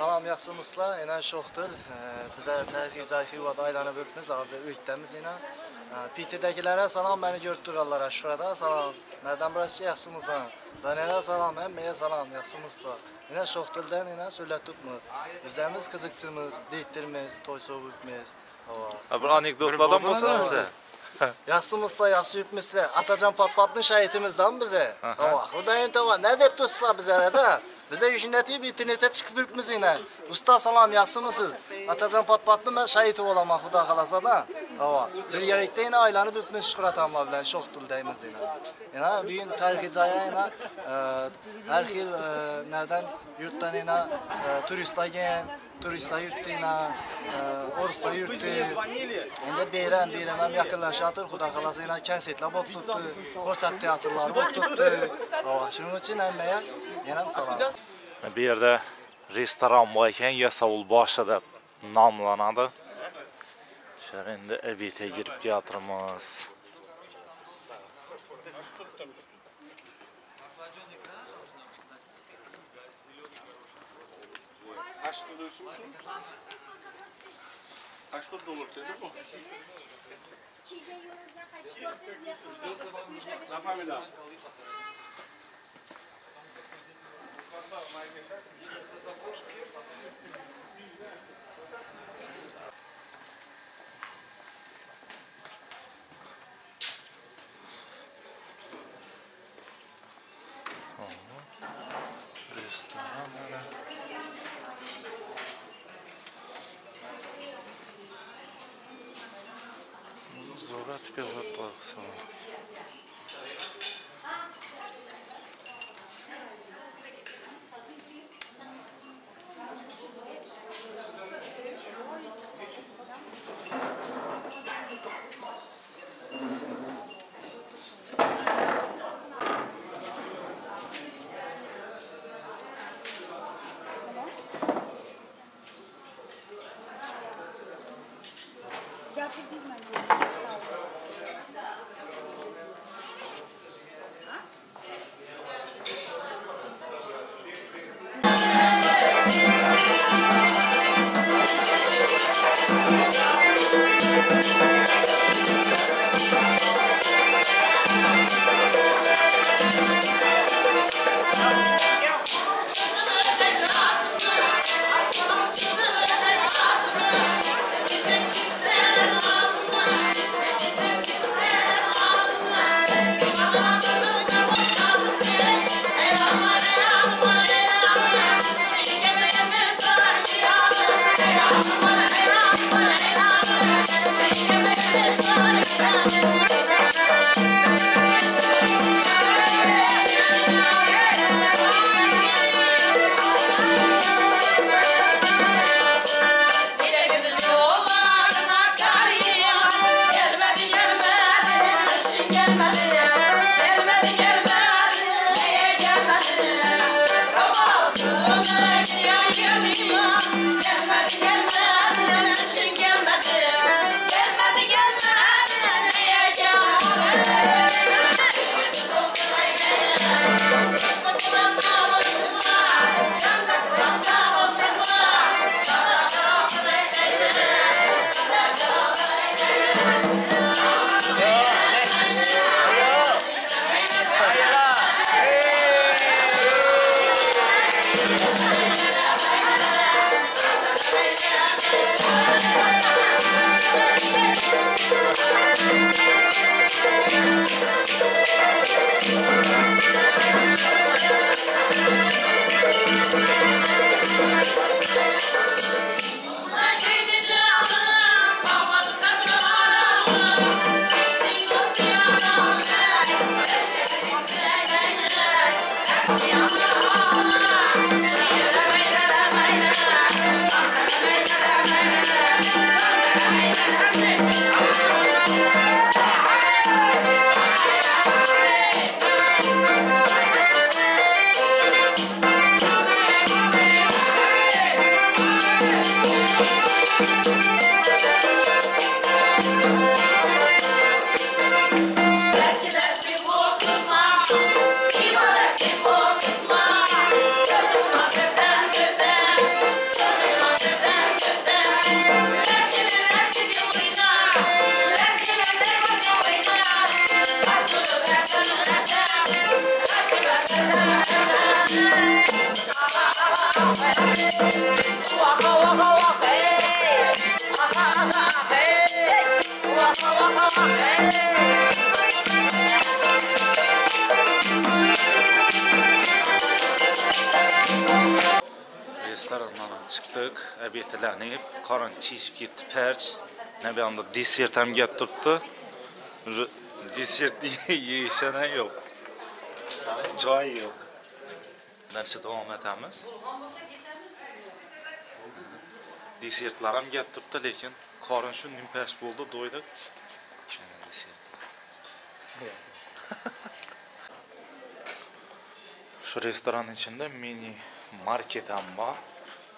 Salam yaxşımızla, enen şoxdur. Bizə təxir Xivada aylana bölübümüz, ağzı öydəmiz ena. Pitidəkilərə salam, məni gördürürlər aşurada. Salam, mərdən burası yaxşımızla. Dənələ salam, əmməyə salam, yaxşımızla. Ena şoxdurdən ena söylət tutmuz. Bizlərimiz qızıqçımız, deyitdirmiz, toy soğubmiz. Bir anekdotlardan bolsa bizə? Yaxşımızla, yaxşı yükmizlə. Atacan patpatlı şahitimizdən bizə. Xudayın tova, nə deyib tutuşlar bizlərə də? Bizə yükünlətiyi bir internetə çıxıb ülkümüz ilə. Usta salam, yaxşımızsız. Atacan patpatlı mən şahiti olamam xuda qalasa da. Bir yerəkdə ilə aylanıb ülkümüz şükür atamla bilən şox duldəyimiz ilə. Bugün tarixicaya ilə hər xil nərdən yurtdan ilə turistla gən. Turistlar yurtdu ina, oruslar yurtdu. Ende beyrəm həm yakınlaşatır. Xuda qalası ina kənsetlər bot tutdu. Qoçaq teatrları bot tutdu. Şunun üçün əmməyə yenəm salam. Bir yerdə restoran var ikən Yasavulbaşı da namlanadı. Şəhər indi evitə girib teatrımız. А что доллар ты забыл? На фамилию. Теперь заплаксала. Я придизмаю. Thank you. Restorandan çıktık, əbiyətələnib, qaran çişib getdi pərç. Nə bir anda desert həm gət tutdu. Desert yeyişənə yox. Çay yox. Nəfsə davam etəmiz. Desertlər həm gət tutdu, lakin qaran şun gün pərç boldu, doyduq. Şunun desertlər. Şu restoran içində mini market ham var.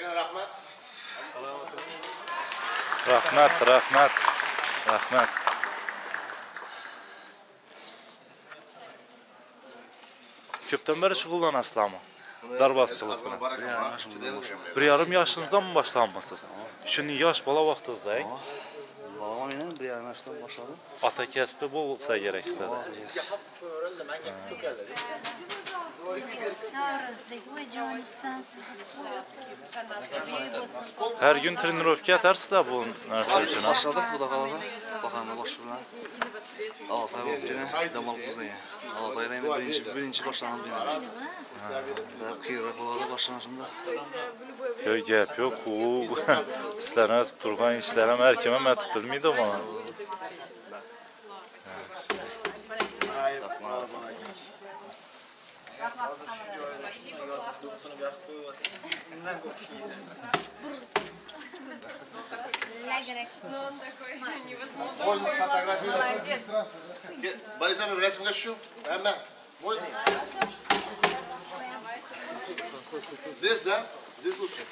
Sizlarga rahmat. Rahmat. Köpten beri shug'ullanasizmi? Darbozchilik bilan. Bir yarim yoshingizdan boshlanmisiz? Shuni yosh bola vaqtingizda-yu. Bolam meni bir yarim yoshdan boshladim. Ota kasbi bo'lsa kerak sizlarda. Her gün trenirovka atarsizlar bu narsa uchun. Boshladik, xudo xolasa. Bahorda boshib bilan. Alafay vaqtida dam olib qizlar. Alafayda endi birinchi boshlanadi biz. Da qiyroq bo'ladi boshlanishimda. Yo'q gap, yo'q u. Sizlarning turgan ishlarim har kim ham aytib bilmaydi mana. Здесь, да? Здесь лучше.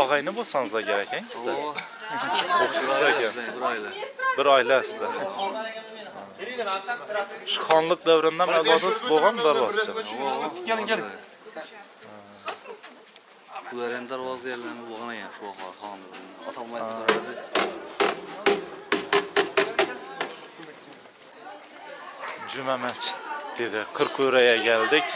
Og'ayni bo'lsangiz kerak sizlar. Bir oilasizlar. Shixonlik davridan avlodingiz bo'lgan darvozchi. Keling. Ular ham darvoza yerlarni bo'lgan ekan shu xon. Otamlar aytib Juma masjidida Qirqo'raga keldik.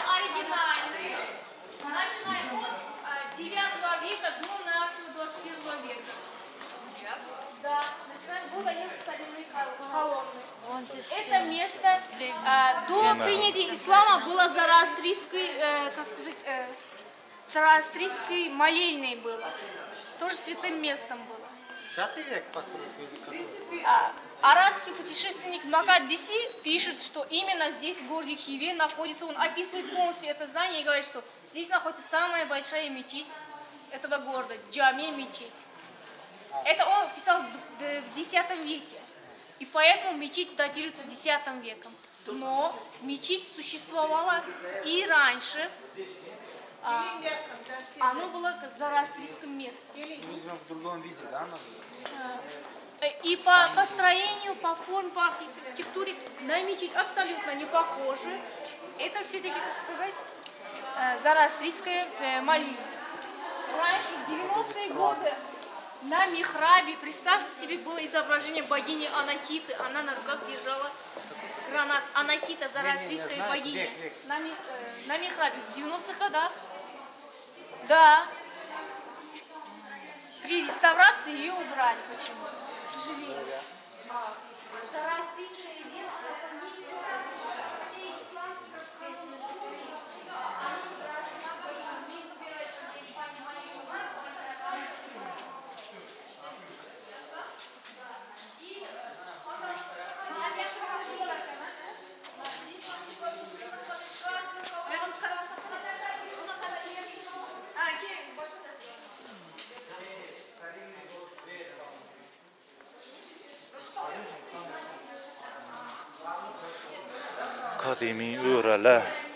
Это место до принятия ислама было зороастрийской, как сказать, зороастрийской молельной было. Тоже святым местом было. Арабский путешественник Макадам пишет, что именно здесь, в городе Хиве, находится, он описывает полностью это здание и говорит, что здесь находится самая большая мечеть этого города, джами-мечеть. Это он писал в X веке. И поэтому мечеть датируется X веком. Но мечеть существовала и раньше. Оно было в зороастрийском месте. Видимо, в другом виде, да, оно было? И по строению, по форме, по архитектуре на мечеть абсолютно не похожи. Это все-таки, как сказать, зороастрийская молитва. Раньше, в 90-е годы, на михрабе, представьте себе, было изображение богини Анахиты. Она на руках держала гранат. Анахита, зороастрийская богиня. На михрабе в 90-х годах. Да. При реставрации ее убрали почему-то. К сожалению. Зороастрийская вера, она не изображает. Qadimiy o'ralar